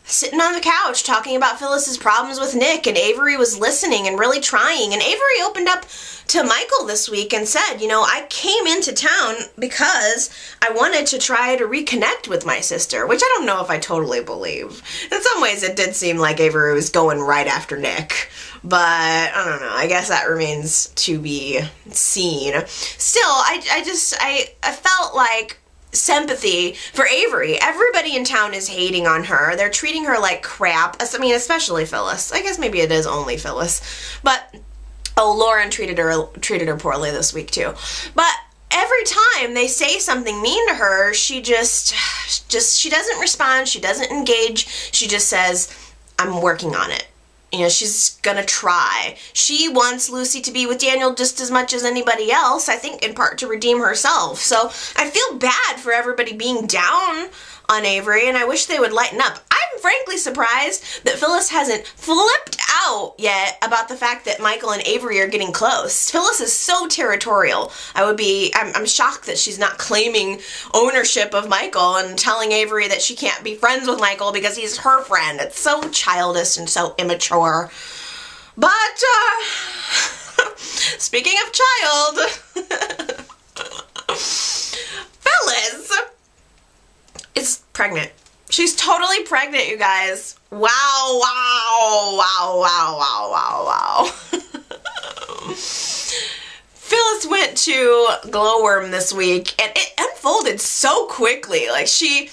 sitting on the couch talking about Phyllis's problems with Nick, and Avery was listening and really trying. And Avery opened up to Michael this week and said, "You know, I came into town because I wanted to try to reconnect with my sister," which I don't know if I totally believe. In some ways it did seem like Avery was going right after Nick, but I don't know. I guess that remains to be seen. Still, I felt like sympathy for Avery. Everybody in town is hating on her. They're treating her like crap. I mean, especially Phyllis. I guess maybe it is only Phyllis. But, oh, Lauren treated her poorly this week too. But every time they say something mean to her, she just she doesn't respond. She doesn't engage. She just says, "I'm working on it." You know, she's gonna try. She wants Lucy to be with Daniel just as much as anybody else, I think in part to redeem herself. So I feel bad for everybody being down on Avery, and I wish they would lighten up. I'm frankly surprised that Phyllis hasn't flipped out yet about the fact that Michael and Avery are getting close. Phyllis is so territorial. I'm shocked that she's not claiming ownership of Michael and telling Avery that she can't be friends with Michael because he's her friend. It's so childish and so immature. But, speaking of child, Phyllis is pregnant. She's totally pregnant, you guys. Wow, wow, wow, wow, wow, wow, wow. Phyllis went to Glowworm this week, and it unfolded so quickly. Like, she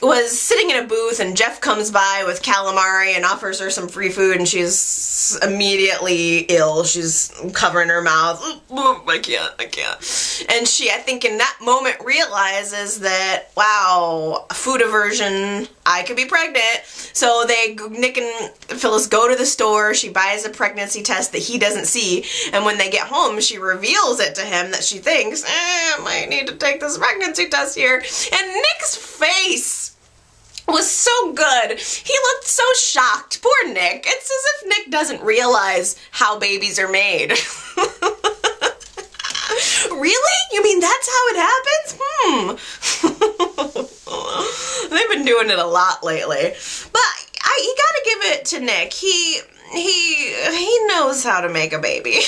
was sitting in a booth, and Jeff comes by with calamari and offers her some free food, and she's immediately ill. She's covering her mouth. I can't. And she, I think in that moment, realizes that, wow, food aversion, I could be pregnant. So they, Nick and Phyllis, go to the store. She buys a pregnancy test that he doesn't see, and when they get home, she reveals it to him that she thinks, I might need to take this pregnancy test here. And Nick's face was so good. He looked so shocked. Poor Nick. It's as if Nick doesn't realize how babies are made. Really? You mean that's how it happens? They've been doing it a lot lately. But you gotta give it to Nick. He knows how to make a baby.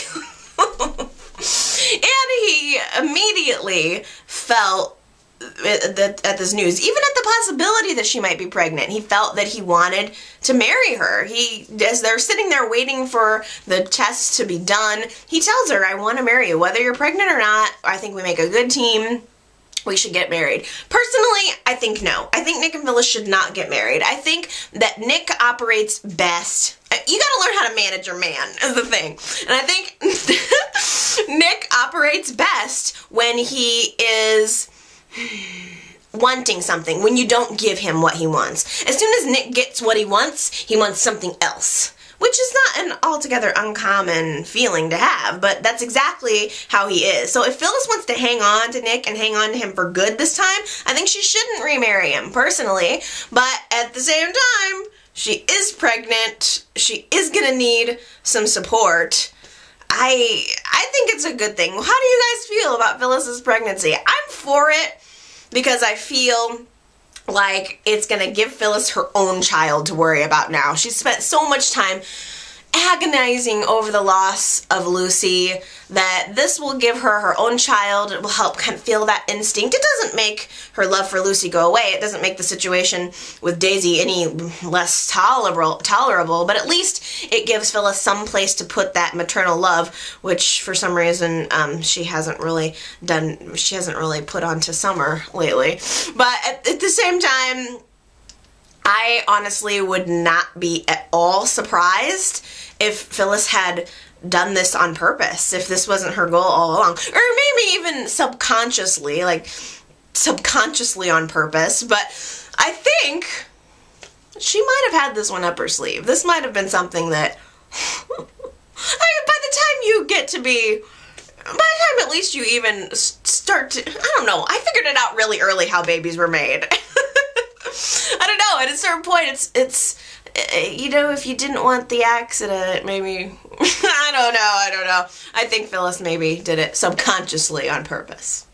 And he immediately felt at this news, even at the possibility that she might be pregnant, he felt that he wanted to marry her. He, as they're sitting there waiting for the test to be done, he tells her, I want to marry you. Whether you're pregnant or not, I think we make a good team. We should get married. Personally, I think no. I think Nick and Phyllis should not get married. I think that Nick operates best. You gotta learn how to manage your man, is the thing. And I think Nick operates best when he is wanting something, when you don't give him what he wants. As soon as Nick gets what he wants something else, which is not an altogether uncommon feeling to have, but that's exactly how he is. So if Phyllis wants to hang on to Nick and hang on to him for good this time, I think she shouldn't remarry him, personally. But at the same time, she is pregnant, she is gonna need some support. I think it's a good thing. How do you guys feel about Phyllis's pregnancy? I'm for it, because I feel like it's gonna give Phyllis her own child to worry about now. She's spent so much time agonizing over the loss of Lucy that this will give her her own child. It will help kind of feel that instinct. It doesn't make her love for Lucy go away. It doesn't make the situation with Daisy any less tolerable, but at least it gives Phyllis some place to put that maternal love, which for some reason she hasn't really put onto Summer lately. But at the same time, I honestly would not be at all surprised if Phyllis had done this on purpose, if this wasn't her goal all along. Or maybe even subconsciously, like subconsciously on purpose, but I think she might have had this one up her sleeve. This might have been something that, I mean, by the time you get to be, by the time at least you even start to, I don't know, I figured it out really early how babies were made. I don't know, at a certain point, it's you know, if you didn't want the accident, maybe, I don't know. I think Phyllis maybe did it subconsciously on purpose.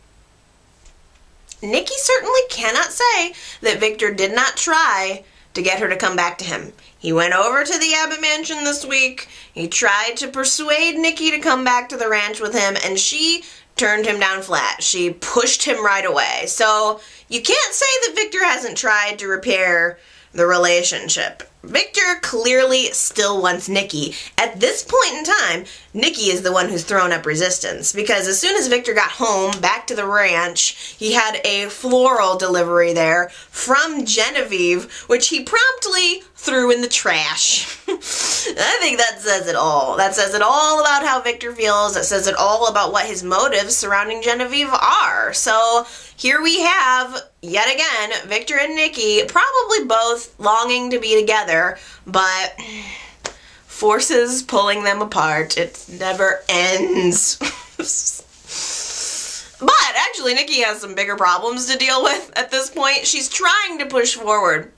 Nikki certainly cannot say that Victor did not try to get her to come back to him. He went over to the Abbott Mansion this week, he tried to persuade Nikki to come back to the ranch with him, and she turned him down flat. She pushed him right away. So you can't say that Victor hasn't tried to repair the relationship. Victor clearly still wants Nikki. At this point in time, Nikki is the one who's thrown up resistance, because as soon as Victor got home, back to the ranch, he had a floral delivery there from Genevieve, which he promptly threw in the trash. I think that says it all. That says it all about how Victor feels. That says it all about what his motives surrounding Genevieve are. So here we have, yet again, Victor and Nikki, probably both longing to be together, but forces pulling them apart. It never ends. But actually, Nikki has some bigger problems to deal with at this point. She's trying to push forward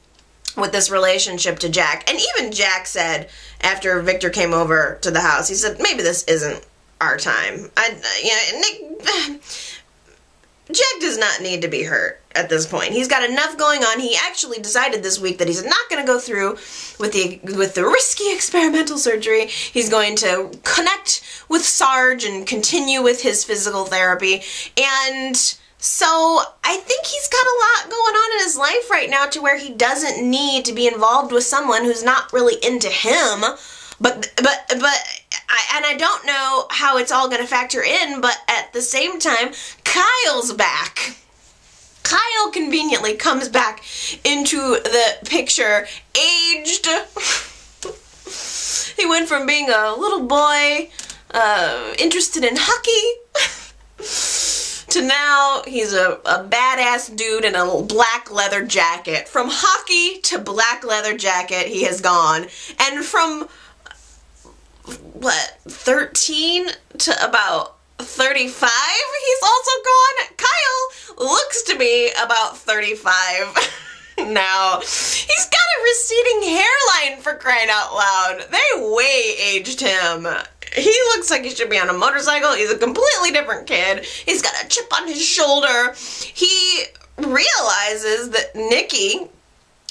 with this relationship to Jack. And even Jack said, after Victor came over to the house, he said, maybe this isn't our time. Jack does not need to be hurt at this point. He's got enough going on. He actually decided this week that he's not going to go through with the risky experimental surgery. He's going to connect with Sarge and continue with his physical therapy. And so I think he's got a lot going on in his life right now to where he doesn't need to be involved with someone who's not really into him. And I don't know how it's all going to factor in, but at the same time, Kyle's back. Kyle conveniently comes back into the picture aged. He went from being a little boy interested in hockey to now he's a badass dude in a black leather jacket. From hockey to black leather jacket, he has gone. And from, what, 13 to about 35, he's also gone. Kyle looks to be about 35 now. He's got a receding hairline, for crying out loud. They way aged him. He looks like he should be on a motorcycle. He's a completely different kid. He's got a chip on his shoulder. He realizes that Nikki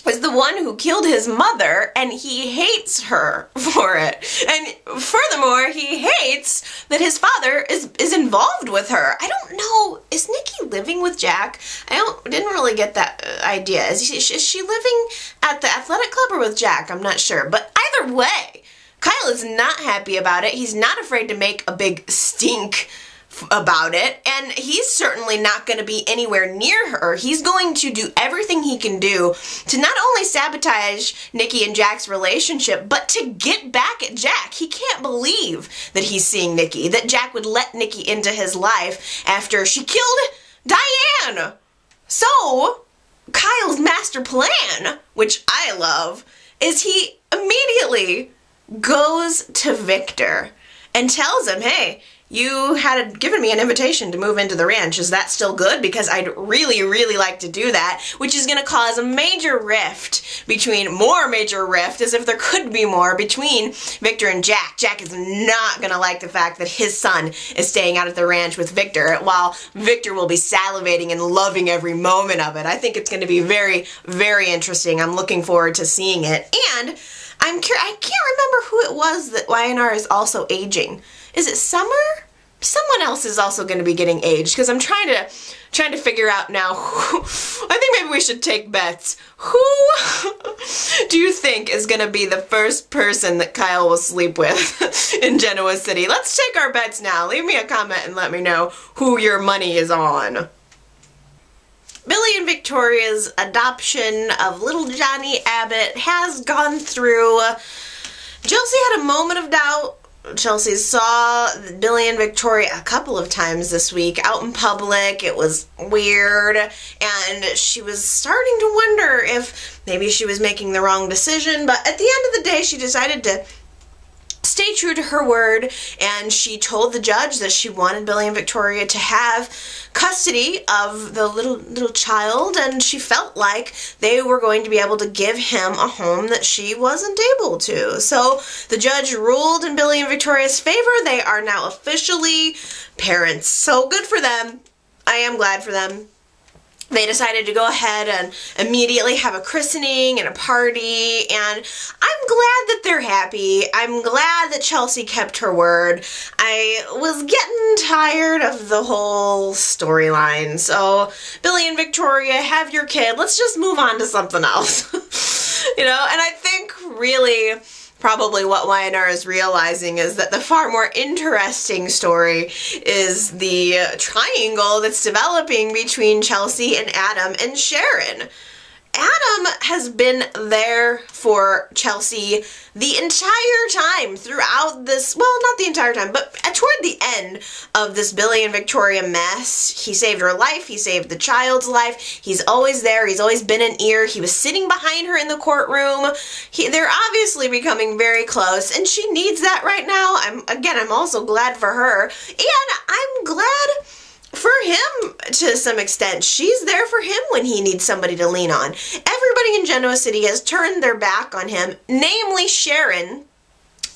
was the one who killed his mother, and he hates her for it. And furthermore, he hates that his father is involved with her. I don't know, is Nikki living with Jack? I didn't really get that idea. Is she living at the athletic club or with Jack? I'm not sure, but either way, Kyle is not happy about it. He's not afraid to make a big stink about it, and he's certainly not going to be anywhere near her. He's going to do everything he can do to not only sabotage Nikki and Jack's relationship, but to get back at Jack. He can't believe that he's seeing Nikki, that Jack would let Nikki into his life after she killed Diane. So Kyle's master plan, which I love, is he immediately goes to Victor and tells him, hey, you had given me an invitation to move into the ranch. Is that still good? Because I'd really, really like to do that, which is going to cause a major rift between, more major rift, as if there could be more, between Victor and Jack. Jack is not going to like the fact that his son is staying out at the ranch with Victor, while Victor will be salivating and loving every moment of it. I think it's going to be very, very interesting. I'm looking forward to seeing it. And I'm curious, I can't remember who it was that Y&R is also aging. Is it Summer? Someone else is also going to be getting aged, because I'm trying to figure out now who, I think maybe we should take bets. Who do you think is going to be the first person that Kyle will sleep with in Genoa City? Let's take our bets now. Leave me a comment and let me know who your money is on. Billy and Victoria's adoption of little Johnny Abbott has gone through. Chelsea had a moment of doubt. Chelsea saw Billy and Victoria a couple of times this week out in public. It was weird, and she was starting to wonder if maybe she was making the wrong decision, but at the end of the day she decided to stay true to her word, and she told the judge that she wanted Billy and Victoria to have custody of the little child, and she felt like they were going to be able to give him a home that she wasn't able to. So the judge ruled in Billy and Victoria's favor. They are now officially parents. So good for them. I am glad for them. They decided to go ahead and immediately have a christening and a party, and I'm glad that they're happy. I'm glad that Chelsea kept her word. I was getting tired of the whole storyline, so Billy and Victoria, have your kid. Let's just move on to something else, you know? And I think really probably what Y&R is realizing is that the far more interesting story is the triangle that's developing between Chelsea and Adam and Sharon. Adam has been there for Chelsea the entire time throughout this, well, not the entire time, but toward the end of this Billy and Victoria mess. He saved her life. He saved the child's life. He's always there. He's always been an ear. He was sitting behind her in the courtroom. They're obviously becoming very close, and she needs that right now. I'm also glad for her, and I'm glad for him to some extent. She's there for him when he needs somebody to lean on. Everybody in Genoa City has turned their back on him, namely Sharon,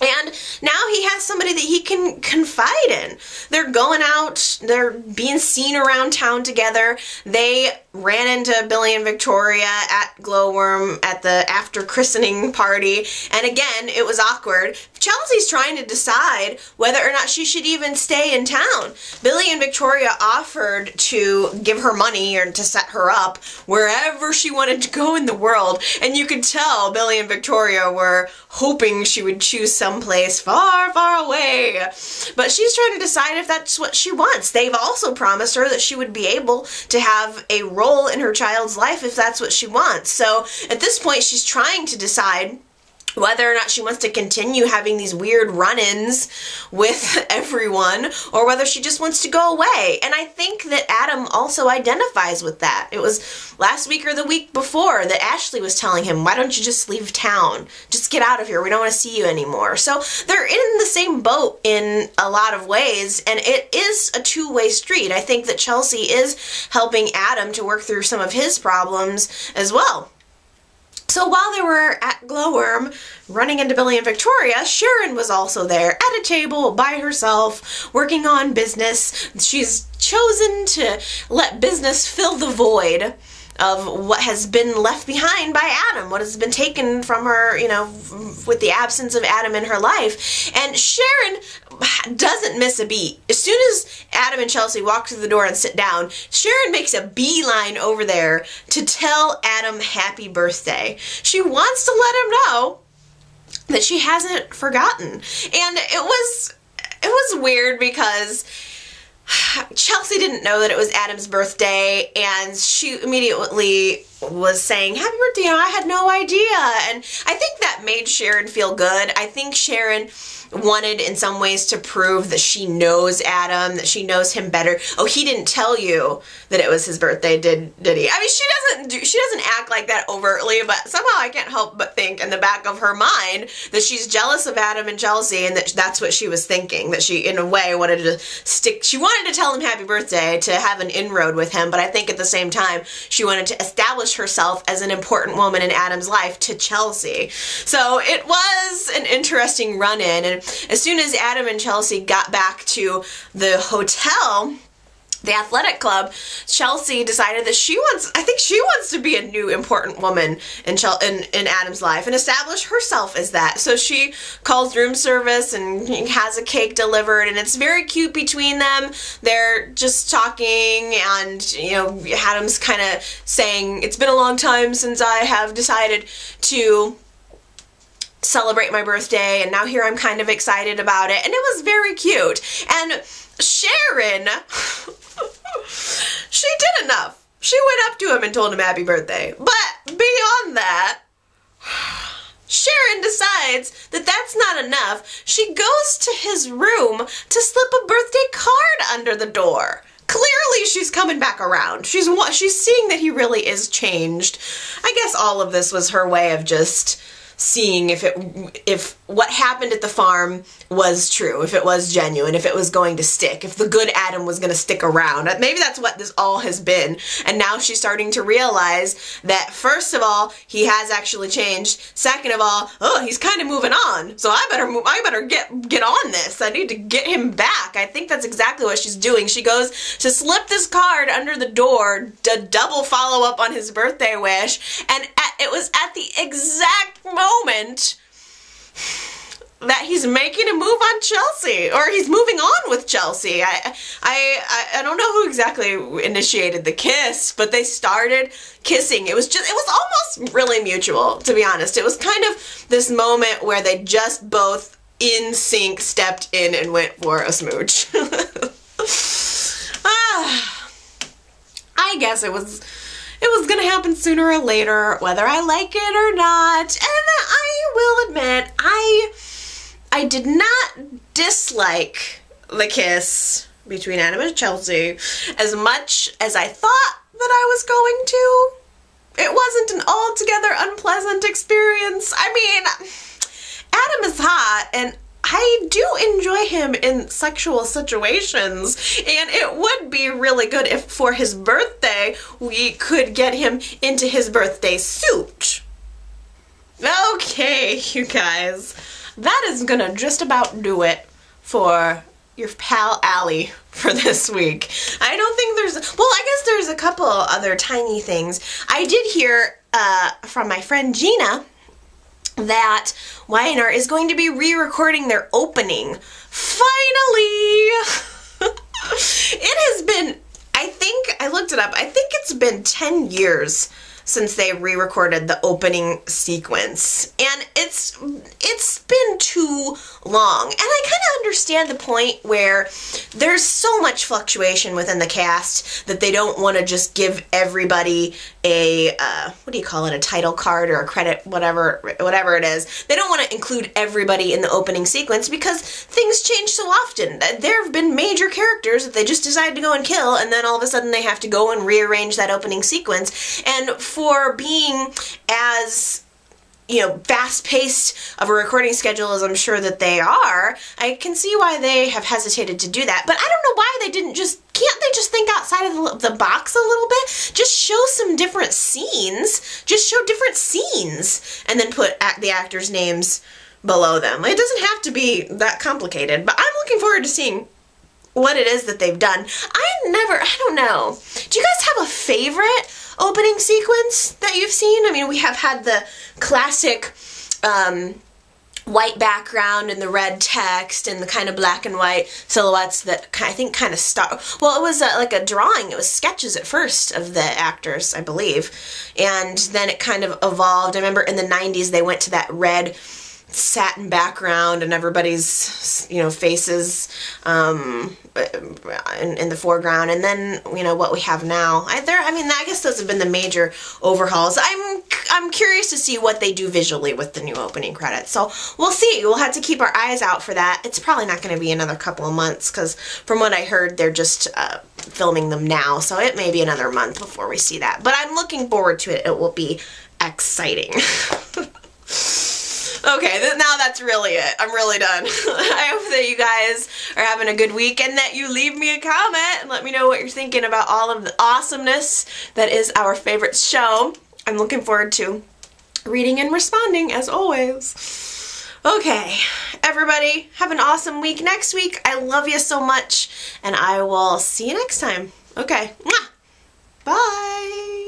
and now he has somebody that he can confide in. They're going out, they're being seen around town together. They ran into Billy and Victoria at Glowworm at the after christening party, and again, it was awkward. Chelsea's trying to decide whether or not she should even stay in town. Billy and Victoria offered to give her money or to set her up wherever she wanted to go in the world, and you could tell Billy and Victoria were hoping she would choose someplace far, far away, but she's trying to decide if that's what she wants. They've also promised her that she would be able to have a role in her child's life if that's what she wants. So at this point, she's trying to decide whether or not she wants to continue having these weird run-ins with everyone, or whether she just wants to go away. And I think that Adam also identifies with that. It was last week or the week before that Ashley was telling him, why don't you just leave town? Just get out of here. We don't want to see you anymore. So they're in the same boat in a lot of ways, and it is a two-way street. I think that Chelsea is helping Adam to work through some of his problems as well. So while they were at Glowworm running into Billy and Victoria, Sharon was also there at a table by herself working on business. She's chosen to let business fill the void of what has been left behind by Adam, what has been taken from her, you know, with the absence of Adam in her life. And Sharon doesn't miss a beat. As soon as Adam and Chelsea walk through the door and sit down, Sharon makes a beeline over there to tell Adam happy birthday. She wants to let him know that she hasn't forgotten. And it was weird because Chelsea didn't know that it was Adam's birthday, and she immediately was saying, happy birthday, you know, I had no idea. And I think that made Sharon feel good. I think Sharon wanted in some ways to prove that she knows Adam, that she knows him better. Oh, he didn't tell you that it was his birthday, did he? I mean, she doesn't act like that overtly, but somehow I can't help but think in the back of her mind that she's jealous of Adam and Chelsea, and that's what she was thinking, that she in a way wanted to she wanted to tell him happy birthday to have an inroad with him, but I think at the same time she wanted to establish herself as an important woman in Adam's life to Chelsea. So it was an interesting run-in, and as soon as Adam and Chelsea got back to the hotel, the athletic club, Chelsea decided that I think she wants to be a new important woman in Adam's life and establish herself as that. So she calls room service and has a cake delivered, and it's very cute between them. They're just talking, and you know, Adam's kind of saying, it's been a long time since I have decided to celebrate my birthday, and now here I'm kind of excited about it. And it was very cute. And Sharon, she did enough. She went up to him and told him happy birthday. But beyond that, Sharon decides that that's not enough. She goes to his room to slip a birthday card under the door. Clearly she's coming back around. She's seeing that he really is changed. I guess all of this was her way of just seeing if what happened at the farm was true, if it was genuine, if it was going to stick, if the good Adam was going to stick around. Maybe that's what this all has been. And now she's starting to realize that, first of all, he has actually changed. Second of all, oh, he's kind of moving on. So I better get on this. I need to get him back. I think that's exactly what she's doing. She goes to slip this card under the door to double follow up on his birthday wish. And it was at the exact moment that he's making a move on Chelsea, or he's moving on with Chelsea. I don't know who exactly initiated the kiss, but they started kissing. It was almost really mutual, to be honest. It was kind of this moment where they just both in sync stepped in and went for a smooch. I guess it was gonna happen sooner or later, whether I like it or not. And I will admit, I did not dislike the kiss between Adam and Chelsea as much as I thought that I was going to. It wasn't an altogether unpleasant experience. I mean, Adam is hot, and I do enjoy him in sexual situations, and it would be really good if for his birthday we could get him into his birthday suit. Okay, you guys, that is gonna just about do it for your pal Allie for this week. I don't think there's, well, I guess there's a couple other tiny things. I did hear from my friend Gina that Y&R is going to be re-recording their opening. Finally! It has been, I think, I looked it up, I think it's been 10 years since they re-recorded the opening sequence. And it's been too long. And I kind of understand the point where there's so much fluctuation within the cast that they don't want to just give everybody a, what do you call it, a title card or a credit, whatever it is. They don't want to include everybody in the opening sequence because things change so often. There have been major characters that they just decide to go and kill, and then all of a sudden they have to go and rearrange that opening sequence. And for being as, you know, fast-paced of a recording schedule as I'm sure that they are, I can see why they have hesitated to do that. But I don't know why they didn't just, can't they just think outside of the box a little bit? Just show some different scenes. Just show different scenes and then put the actors' names below them. It doesn't have to be that complicated, but I'm looking forward to seeing what it is that they've done. I don't know. Do you guys have a favorite opening sequence that you've seen. I mean, we have had the classic white background and the red text and the kind of black and white silhouettes that I think kind of start. Well, it was like a drawing. It was sketches at first of the actors, I believe, and then it kind of evolved. I remember in the 90s they went to that red satin background and everybody's, you know, faces in the foreground, and then, you know, what we have now. I guess those have been the major overhauls. I'm curious to see what they do visually with the new opening credits. So we'll see. We'll have to keep our eyes out for that. It's probably not going to be another couple of months because from what I heard, they're just filming them now. So it may be another month before we see that. But I'm looking forward to it. It will be exciting. Okay, now that's really it. I'm really done. I hope that you guys are having a good week and that you leave me a comment and let me know what you're thinking about all of the awesomeness that is our favorite show. I'm looking forward to reading and responding as always. Okay, everybody, have an awesome week next week. I love you so much, and I will see you next time. Okay, mwah. Bye.